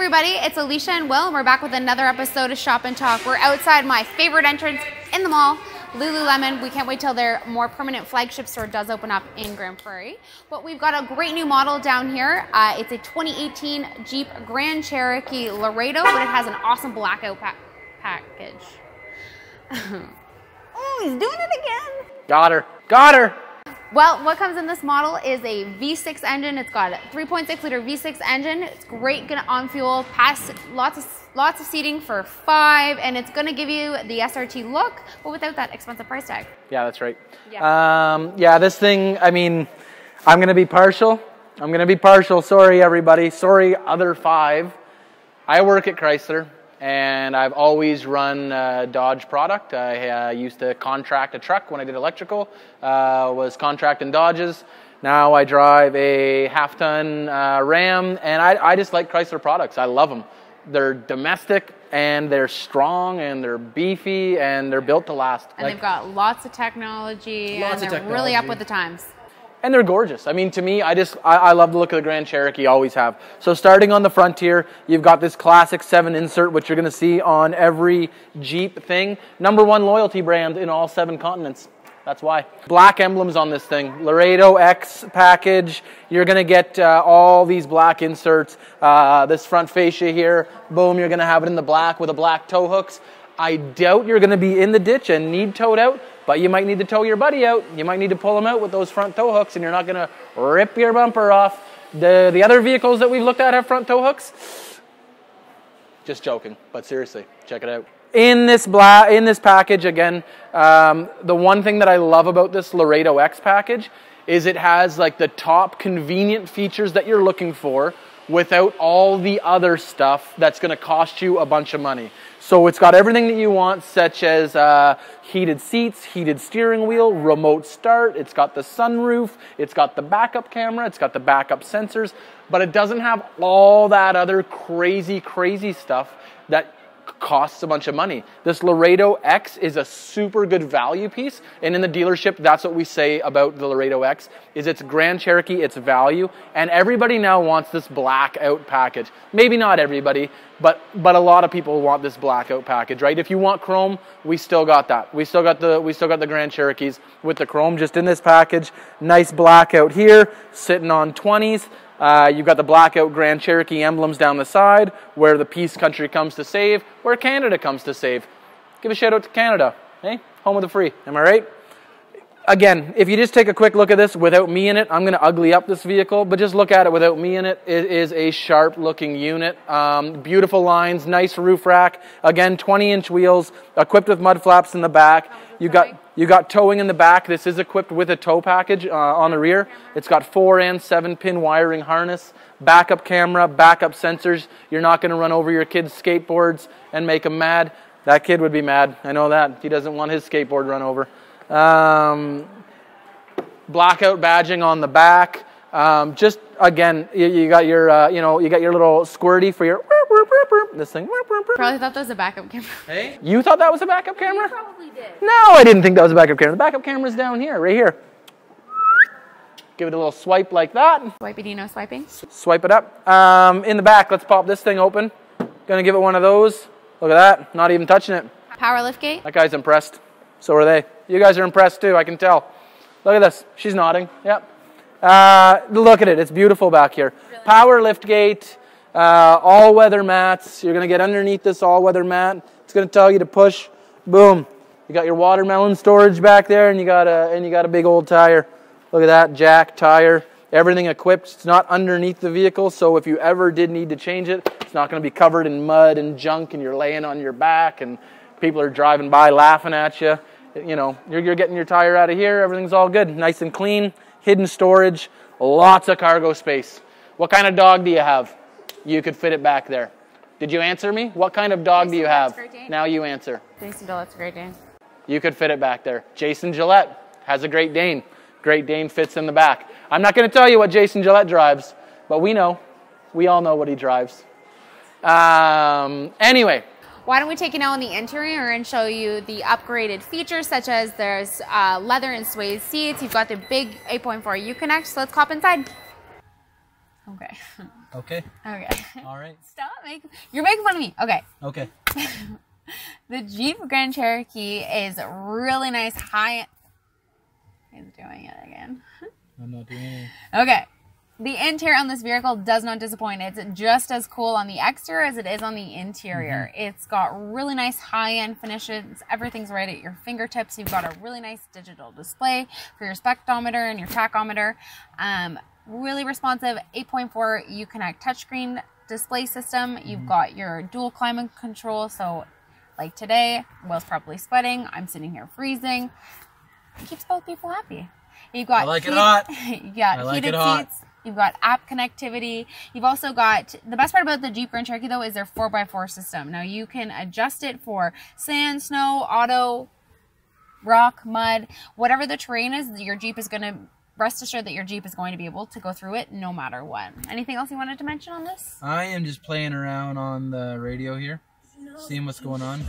everybody, it's Alicia and Will, and we're back with another episode of Shop and Talk. We're outside my favorite entrance in the mall, Lululemon. We can't wait till their more permanent flagship store does open up in Grand Prairie. But we've got a great new model down here. It's a 2018 Jeep Grand Cherokee Laredo, but it has an awesome blackout package. Oh, he's doing it again. Got her. Got her. Well, what comes in this model is a V6 engine. It's got a 3.6 liter V6 engine. It's great on fuel, past lots of seating for five, and it's gonna give you the SRT look, but without that expensive price tag. Yeah, that's right. Yeah, this thing, I mean, I'm gonna be partial. Sorry, everybody. Sorry, other five. I work at Chrysler, and I've always run Dodge product. I used to contract a truck when I did electrical, was contracting Dodges. Now I drive a half-ton Ram, and I just like Chrysler products. I love them. They're domestic, and they're strong, and they're beefy, and they're built to last. And like, they've got lots of technology, really up with the times. And they're gorgeous. I mean, to me, I love the look of the Grand Cherokee, always have. So starting on the Frontier, you've got this classic 7 insert, which you're going to see on every Jeep thing. #1 loyalty brand in all 7 continents. That's why. Black emblems on this thing. Laredo X package. You're going to get all these black inserts. This front fascia here, boom, you're going to have it in the black with the black tow hooks. I doubt you're going to be in the ditch and need towed out, but you might need to tow your buddy out. You might need to pull him out with those front tow hooks, and you're not going to rip your bumper off. The other vehicles that we've looked at have front tow hooks. Just joking, but seriously, check it out. In this package, again, the one thing that I love about this Laredo X package is it has like the top convenient features that you're looking for, without all the other stuff that's gonna cost you a bunch of money. So it's got everything that you want, such as heated seats, heated steering wheel, remote start, it's got the sunroof, it's got the backup camera, it's got the backup sensors, but it doesn't have all that other crazy, crazy stuff that costs a bunch of money. This Laredo X is a super good value piece, and in the dealership, that's what we say about the Laredo X, is it's Grand Cherokee, it's value, and everybody now wants this blackout package. Maybe not everybody, but a lot of people want this blackout package, right? If you want chrome, we still got that. We still got the Grand Cherokees with the chrome just in this package. Nice blackout here, sitting on 20s. You've got the blackout Grand Cherokee emblems down the side, where the Peace Country comes to save, where Canada comes to save. Give a shout out to Canada, hey? Home of the free, am I right? Again, if you just take a quick look at this without me in it, I'm gonna ugly up this vehicle, but just look at it without me in it. It is a sharp looking unit. Beautiful lines, nice roof rack. Again, 20-inch wheels, equipped with mud flaps in the back. You got towing in the back. This is equipped with a tow package on the rear. It's got 4- and 7-pin wiring harness, backup camera, backup sensors. You're not gonna run over your kids' skateboards and make them mad. That kid would be mad, I know that. He doesn't want his skateboard run over. Blackout badging on the back. Just again, you got your you got your little squirty for your this thing. Probably thought that was a backup camera. Hey, you thought that was a backup camera? You probably did. No, I didn't think that was a backup camera. The backup camera's down here, right here. Give it a little swipe like that. Swipey-dino swiping. Swipe it up. In the back, let's pop this thing open. Gonna give it one of those. Look at that. Not even touching it. Power liftgate. That guy's impressed. So are they. You guys are impressed too, I can tell. Look at this, she's nodding, yep. Look at it, it's beautiful back here. Really? Power lift gate, all-weather mats. You're gonna get underneath this all-weather mat. It's gonna tell you to push, boom. You got your watermelon storage back there, and you got a big old tire. Look at that, jack, tire, everything equipped. It's not underneath the vehicle, so if you ever did need to change it, it's not gonna be covered in mud and junk, and you're laying on your back, and people are driving by laughing at you. You know, you're getting your tire out of here, everything's all good, nice and clean, hidden storage, lots of cargo space. What kind of dog do you have? You could fit it back there. Did you answer me? What kind of dog do you have? Now you answer. Jason Gillette's a Great Dane. You could fit it back there. Jason Gillette has a Great Dane. Great Dane fits in the back. I'm not going to tell you what Jason Gillette drives, but we know. We all know what he drives. Anyway. Why don't we take you now in the interior and show you the upgraded features, such as there's leather and suede seats. You've got the big 8.4 U-Connect, so let's hop inside. Okay. Okay. Okay. All right. Stop making. You're making fun of me. Okay. Okay. The Jeep Grand Cherokee is really nice. High. He's doing it again. I'm not doing it. Okay. The interior on this vehicle does not disappoint. It's just as cool on the exterior as it is on the interior. Mm-hmm. It's got really nice high-end finishes. Everything's right at your fingertips. You've got a really nice digital display for your speedometer and your tachometer. Really responsive 8.4 U-Connect touchscreen display system. You've got your dual climate control. So like today, Will's probably sweating. I'm sitting here freezing. It keeps both people happy. You've got heated seats. You've got app connectivity. You've also got, the best part about the Jeep Grand Cherokee though is their 4x4 system. Now you can adjust it for sand, snow, auto, rock, mud, whatever the terrain is, your Jeep is going to, rest assured that your Jeep is going to be able to go through it no matter what. Anything else you wanted to mention on this? I am just playing around on the radio here, seeing what's going on.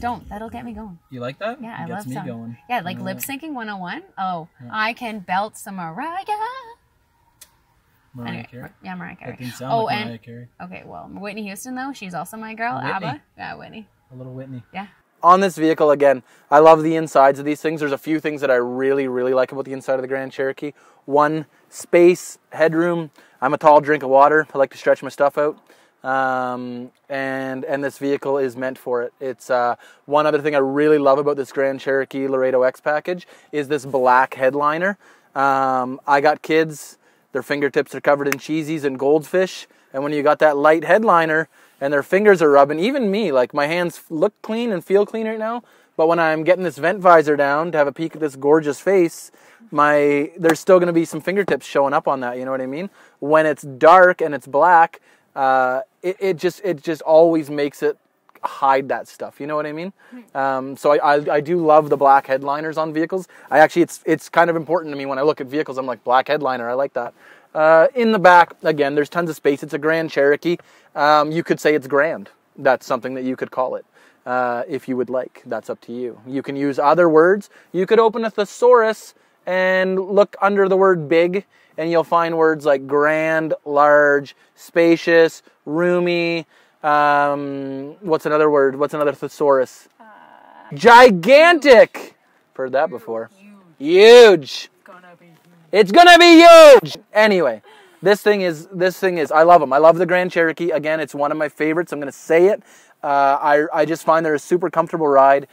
Don't. That'll get me going. You like that? Yeah, I love that. Gets me going. Yeah, like lip syncing 101. Oh, yeah. I can belt some Mariah. Mariah Carey? Yeah, Mariah Carey. That didn't sound like Mariah Carey. Okay, well, Whitney Houston, though, she's also my girl. ABBA. Yeah, Whitney. A little Whitney. Yeah. On this vehicle, again, I love the insides of these things. There's a few things that I really, really like about the inside of the Grand Cherokee. One, space, headroom. I'm a tall drink of water. I like to stretch my stuff out. And this vehicle is meant for it. It's one other thing I really love about this Grand Cherokee Laredo X package is this black headliner. I got kids, their fingertips are covered in cheesies and goldfish, and when you got that light headliner and their fingers are rubbing, even me, like my hands look clean and feel clean right now, but when I'm getting this vent visor down to have a peek at this gorgeous face, there's still going to be some fingertips showing up on that, you know what I mean? When it's dark and it's black, it just always makes it hide that stuff, you know what I mean? So I do love the black headliners on vehicles. I actually, it's kind of important to me when I look at vehicles. I'm like, black headliner, I like that. In the back, again, there's tons of space. It's a Grand Cherokee. You could say it's grand. That's something that you could call it. If you would like, that's up to you. You can use other words. You could open a thesaurus and look under the word big, and you'll find words like grand, large, spacious, roomy, what's another word? What's another thesaurus? Gigantic! Huge. Heard that before. Huge! It's gonna be huge! Anyway, this thing is, I love them. I love the Grand Cherokee. Again, it's one of my favorites. I'm gonna say it. I just find they're a super comfortable ride.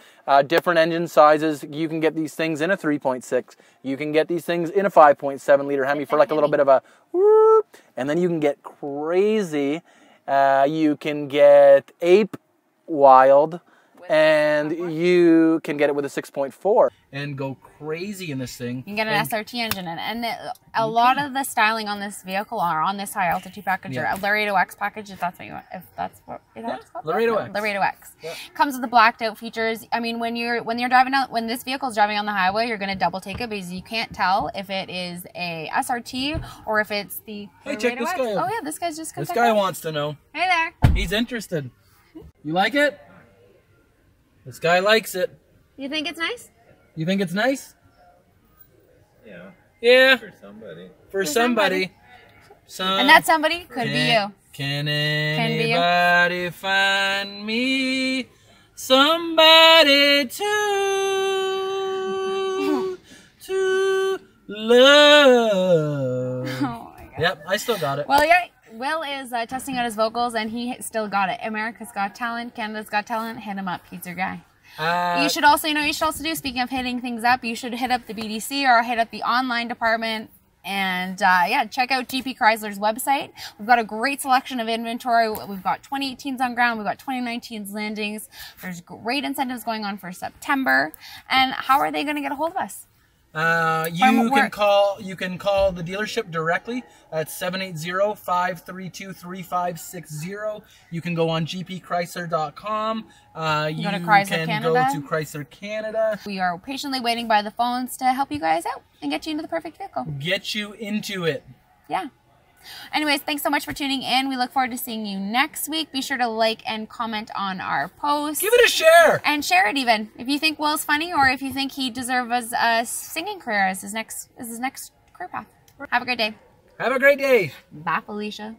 Different engine sizes. You can get these things in a 3.6. You can get these things in a 5.7 liter Hemi for like a little bit of a whoop. And then you can get crazy. You can get ape wild. And you can get it with a 6.4 and go crazy in this thing. You can get an SRT engine in it. And a lot of the styling on this vehicle are on this high altitude package, or a Laredo X package, if that's what you want. If that's what it's called. Laredo X. Laredo X. Yeah. Comes with the blacked out features. I mean, when this vehicle's driving on the highway, you're gonna double take it because you can't tell if it is a SRT or if it's the Laredo X. Hey, check this guy out. Oh yeah, this guy's just coming. This guy wants to know. Hey there. He's interested. You like it? This guy likes it. You think it's nice? You think it's nice? Yeah. Yeah. For somebody. For somebody. And that somebody could be you. Can anybody find me somebody to love? Oh my God. Yep, I still got it. Well, yeah. Will is testing out his vocals, and he still got it. America's Got Talent, Canada's Got Talent, hit him up. He's your guy. You should also do, speaking of hitting things up, you should hit up the BDC or hit up the online department. And yeah, check out GP Chrysler's website. We've got a great selection of inventory. We've got 2018s on ground. We've got 2019s landings. There's great incentives going on for September. And how are they going to get a hold of us? You can call the dealership directly at 780-532-3560. You can go on gpchrysler.com. You can go to Chrysler Canada. We are patiently waiting by the phones to help you guys out and get you into the perfect vehicle. Get you into it. Yeah. Anyways, thanks so much for tuning in. We look forward to seeing you next week. Be sure to like and comment on our post. Give it a share. And share it even. If you think Will's funny or if you think he deserves a singing career as his next career path. Have a great day. Have a great day. Bye, Felicia.